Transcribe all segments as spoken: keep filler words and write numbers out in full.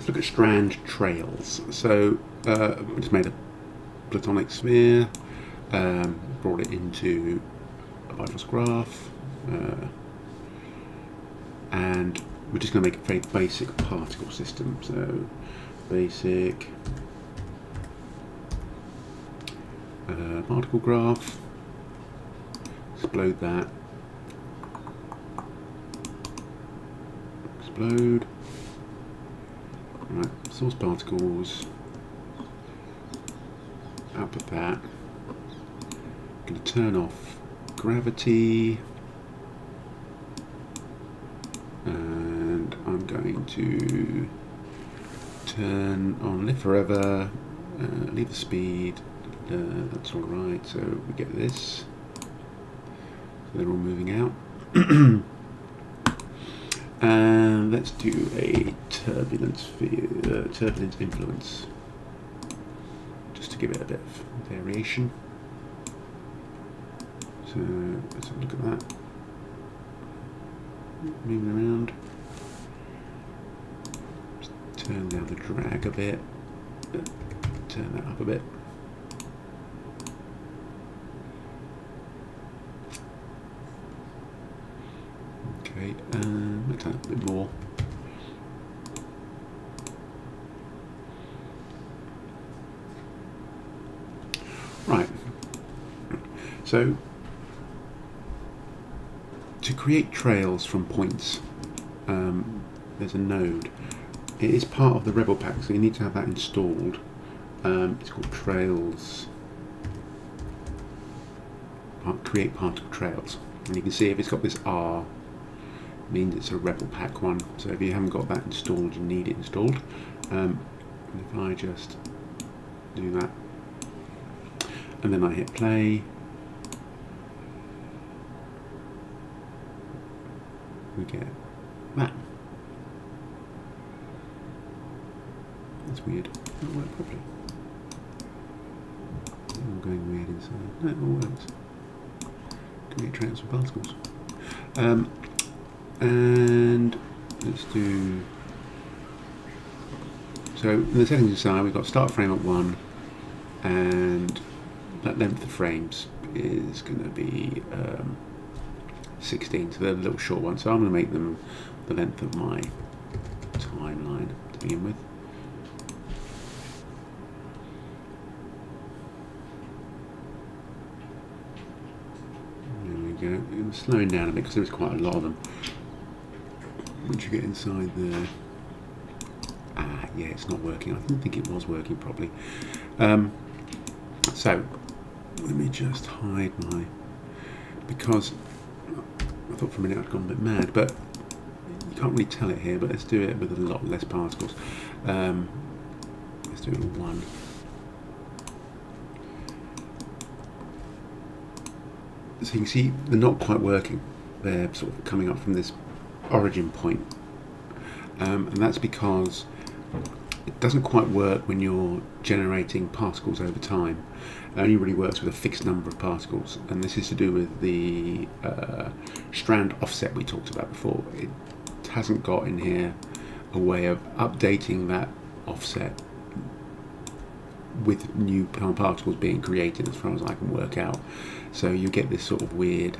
Let's look at Strand Trails. So uh, I just made a platonic sphere, um, brought it into a Bifrost Graph, uh, and we're just going to make a very basic particle system. So basic uh, particle graph, explode that, explode. Right, source particles, output that. I'm going to turn off gravity, and I'm going to turn on live forever, uh, leave the speed, uh, that's all right, so we get this, so they're all moving out. And let's do a turbulence, uh, turbulence influence, just to give it a bit of variation. So let's have a look at that. Moving around. Just turn down the drag a bit. Turn that up a bit. Okay, um, let's add a bit more. Right, so to create trails from points, um, there's a node. It is part of the Rebel pack, so you need to have that installed. Um, it's called Trails, Create Particle Trails, and you can see if it's got this R, means it's a Rebel pack one. So if you haven't got that installed, you need it installed. Um, if I just do that and then I hit play, we get that. That's weird. It won't work properly. I'm going weird inside. No, it all works. Create trails for particles. Um, And let's do, so in the settings inside we've got start frame at one, and that length of frames is going to be um, sixteen, so they're a little short one, so I'm going to make them the length of my timeline to begin with. There we go, I'm slowing down a bit because there's quite a lot of them. Once you get inside the, ah yeah, it's not working. I didn't think it was working properly. Um, so let me just hide my, because I thought for a minute I'd gone a bit mad, but you can't really tell it here. But let's do it with a lot less particles. Um, let's do it with one. So you can see they're not quite working. They're sort of coming up from this origin point, um, and that's because it doesn't quite work when you're generating particles over time. It only really works with a fixed number of particles, and this is to do with the uh, strand offset we talked about before. It hasn't got in here a way of updating that offset with new particles being created, as far as I can work out. So you get this sort of weird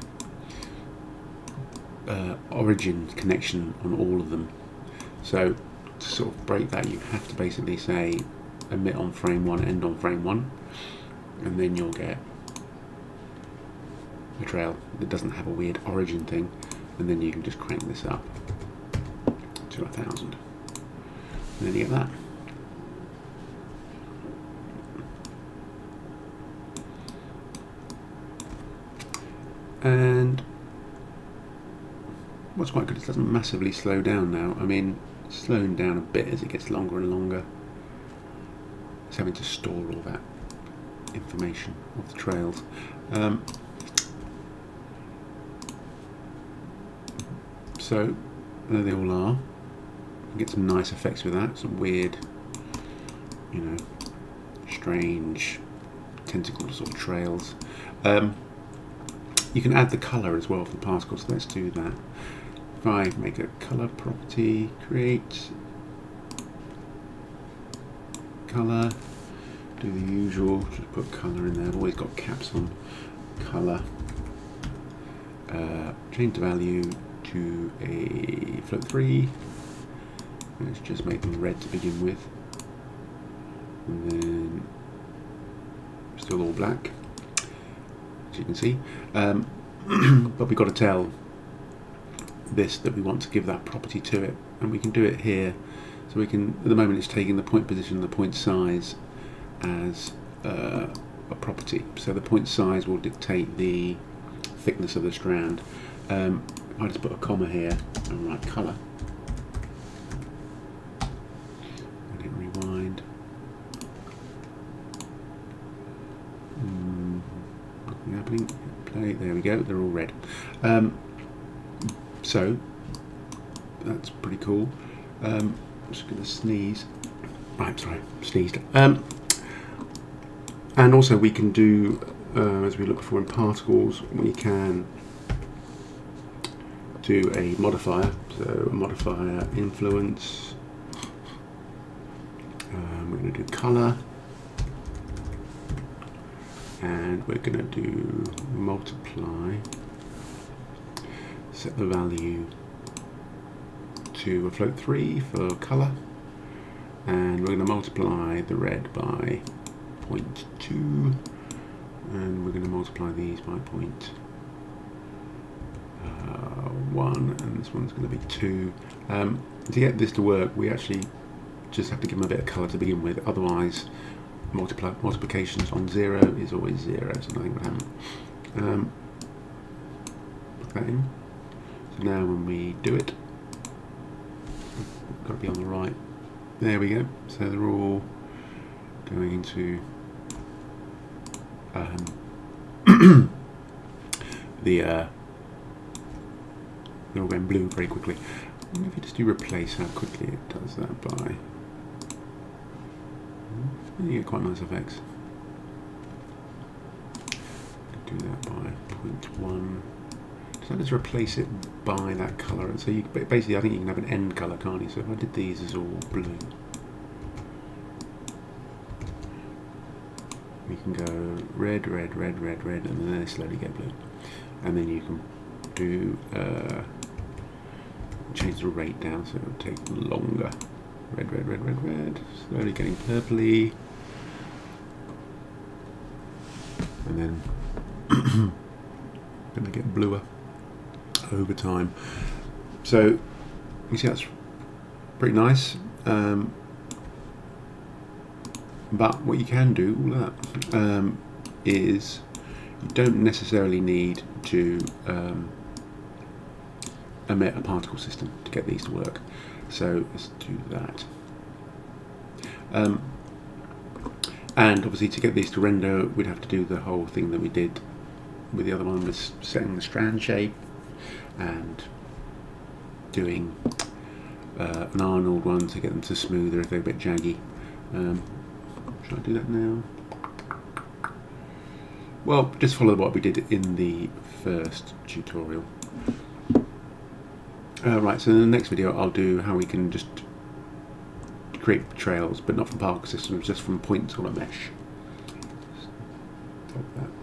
Uh, origin connection on all of them. So to sort of break that, you have to basically say emit on frame one, end on frame one, and then you'll get a trail that doesn't have a weird origin thing, and then you can just crank this up to a thousand, and then you get that. And what's quite good is it doesn't massively slow down now. I mean, it's slowing down a bit as it gets longer and longer. It's having to store all that information of the trails. Um, so there they all are. You get some nice effects with that. Some weird, you know, strange tentacle sort of trails. Um, you can add the colour as well for the particles. So let's do that. If I make a colour property, create colour, do the usual, just put colour in there. I've always got caps on. Colour, uh, change the value to a float three. Let's just make them red to begin with, and then still all black, as you can see. Um, but we've got to tell this that we want to give that property to it, and we can do it here. So we can, at the moment it's taking the point position and the point size as uh, a property. So the point size will dictate the thickness of the strand. Um, I just put a comma here and write colour. Let it rewind. Mm, nothing happening. Play. There we go. They're all red. Um, so that's pretty cool. Um, I'm just going to sneeze. Oh, I'm sorry, sneezed. Um, and also we can do, uh, as we look for in particles, we can do a modifier. So a modifier influence. Um, we're going to do colour. And we're going to do multiply. Set the value to a float three for colour, and we're going to multiply the red by zero point two, and we're going to multiply these by point uh, one, and this one's going to be two. Um, to get this to work, we actually just have to give them a bit of colour to begin with, otherwise multiply, multiplications on zero is always zero, so nothing would happen. Um, put that in. So now when we do it, got to be on the right. There we go. So they're all going into um, the. Uh, they're all going blue very quickly. I wonder if you just do replace, how quickly it does that by. You get quite nice effects. Do that by point one. So let's replace it by that colour, and so you basically, I think you can have an end colour, can't you? So if I did these as all blue, we can go red, red, red, red, red, and then they slowly get blue, and then you can do uh, change the rate down so it'll take longer. Red, red, red, red, red, slowly getting purpley, and then gonna get bluer over time. So you see that's pretty nice. Um, but what you can do, all that, um, is you don't necessarily need to um, emit a particle system to get these to work. So let's do that. Um, and obviously to get these to render, we'd have to do the whole thing that we did with the other one, was setting the strand shape and doing uh, an Arnold one to get them to smoother if they're a bit jaggy. Um, should I do that now? Well, just follow what we did in the first tutorial. Uh, right, so in the next video I'll do how we can just create trails, but not from particle systems, just from points on a mesh. Stop that.